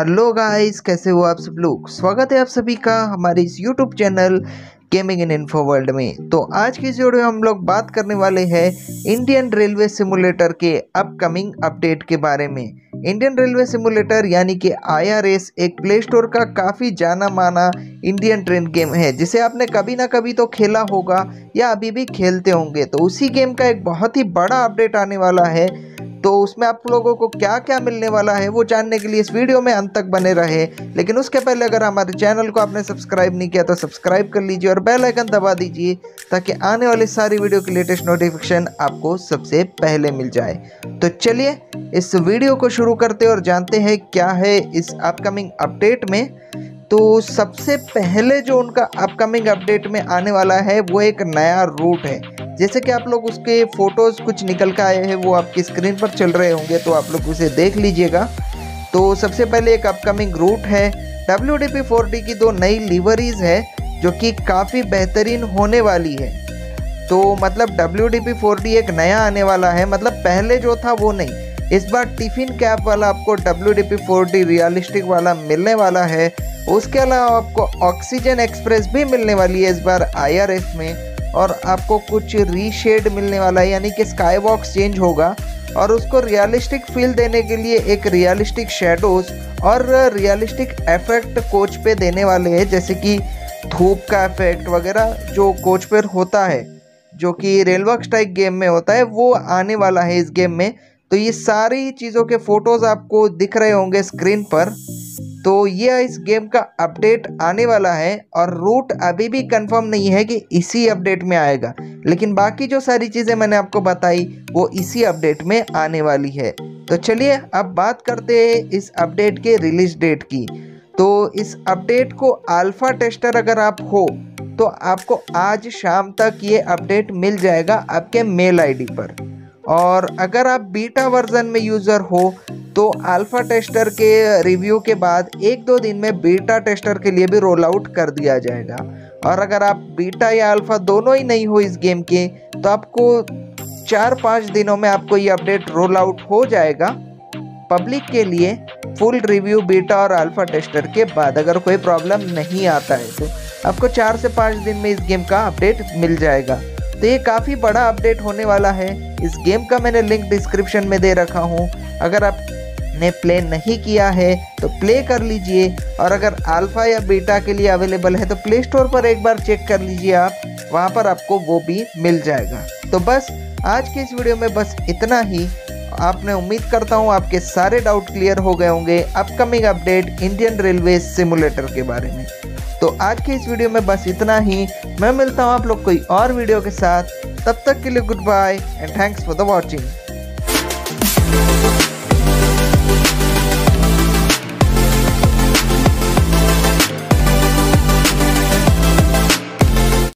Hello guys, कैसे हो आप सब लोग। स्वागत है आप सभी का हमारे इस YouTube channel gaming and info world में। तो आज की वीडियो में हम लोग बात करने वाले हैं इंडियन रेलवे सिमुलेटर के अपकमिंग अपडेट के बारे में। इंडियन रेलवे सिमुलेटर यानी कि IRS एक प्ले स्टोर का काफ़ी जाना माना इंडियन ट्रेन गेम है, जिसे आपने कभी ना कभी तो खेला होगा या अभी भी खेलते होंगे। तो उसी गेम का एक बहुत ही बड़ा अपडेट आने वाला है, तो उसमें आप लोगों को क्या क्या मिलने वाला है वो जानने के लिए इस वीडियो में अंत तक बने रहे। लेकिन उसके पहले अगर हमारे चैनल को आपने सब्सक्राइब नहीं किया तो सब्सक्राइब कर लीजिए और बेल आइकन दबा दीजिए ताकि आने वाली सारी वीडियो की लेटेस्ट नोटिफिकेशन आपको सबसे पहले मिल जाए। तो चलिए इस वीडियो को शुरू करते और जानते हैं क्या है इस अपकमिंग अपडेट में। तो सबसे पहले जो उनका अपकमिंग अपडेट में आने वाला है वो एक नया रूट है। जैसे कि आप लोग उसके फ़ोटोज़ कुछ निकल के आए हैं, वो आपकी स्क्रीन पर चल रहे होंगे, तो आप लोग उसे देख लीजिएगा। तो सबसे पहले एक अपकमिंग रूट है, WDP4D की दो नई लीवरीज है जो कि काफ़ी बेहतरीन होने वाली है। तो मतलब WDP4D एक नया आने वाला है, मतलब पहले जो था वो नहीं। इस बार टिफ़िन कैप वाला आपको WDP4D रियलिस्टिक वाला मिलने वाला है। उसके अलावा आपको ऑक्सीजन एक्सप्रेस भी मिलने वाली है इस बार IRF में, और आपको कुछ रीशेड मिलने वाला है, यानी कि स्काई बॉक्स चेंज होगा और उसको रियलिस्टिक फील देने के लिए एक रियलिस्टिक शेडोज और रियलिस्टिक इफेक्ट कोच पे देने वाले हैं, जैसे कि धूप का इफेक्ट वगैरह जो कोच पर होता है, जो कि रेलवर्क स्ट्राइक गेम में होता है, वो आने वाला है इस गेम में। तो ये सारी चीज़ों के फ़ोटोज़ आपको दिख रहे होंगे स्क्रीन पर। तो ये इस गेम का अपडेट आने वाला है और रूट अभी भी कंफर्म नहीं है कि इसी अपडेट में आएगा, लेकिन बाकी जो सारी चीज़ें मैंने आपको बताई वो इसी अपडेट में आने वाली है। तो चलिए अब बात करते हैं इस अपडेट के रिलीज डेट की। तो इस अपडेट को अल्फ़ा टेस्टर अगर आप हो तो आपको आज शाम तक ये अपडेट मिल जाएगा आपके मेल आई डी पर, और अगर आप बीटा वर्जन में यूज़र हो तो अल्फ़ा टेस्टर के रिव्यू के बाद 1-2 दिन में बीटा टेस्टर के लिए भी रोल आउट कर दिया जाएगा। और अगर आप बीटा या अल्फ़ा दोनों ही नहीं हो इस गेम के, तो आपको 4-5 दिनों में आपको ये अपडेट रोल आउट हो जाएगा पब्लिक के लिए, फुल रिव्यू बीटा और अल्फ़ा टेस्टर के बाद। अगर कोई प्रॉब्लम नहीं आता है तो आपको 4 से 5 दिन में इस गेम का अपडेट मिल जाएगा। तो ये काफ़ी बड़ा अपडेट होने वाला है। इस गेम का मैंने लिंक डिस्क्रिप्शन में दे रखा हूँ, अगर आपने प्ले नहीं किया है तो प्ले कर लीजिए, और अगर अल्फ़ा या बीटा के लिए अवेलेबल है तो प्ले स्टोर पर एक बार चेक कर लीजिए आप, वहाँ पर आपको वो भी मिल जाएगा। तो बस आज की इस वीडियो में बस इतना ही। आपने उम्मीद करता हूँ आपके सारे डाउट क्लियर हो गए होंगे upcoming update Indian railway simulator के बारे में। तो आज के इस वीडियो में बस इतना ही। मैं मिलता हूँ आप लोग कोई और वीडियो के साथ, तब तक के लिए good bye and thanks for the watching.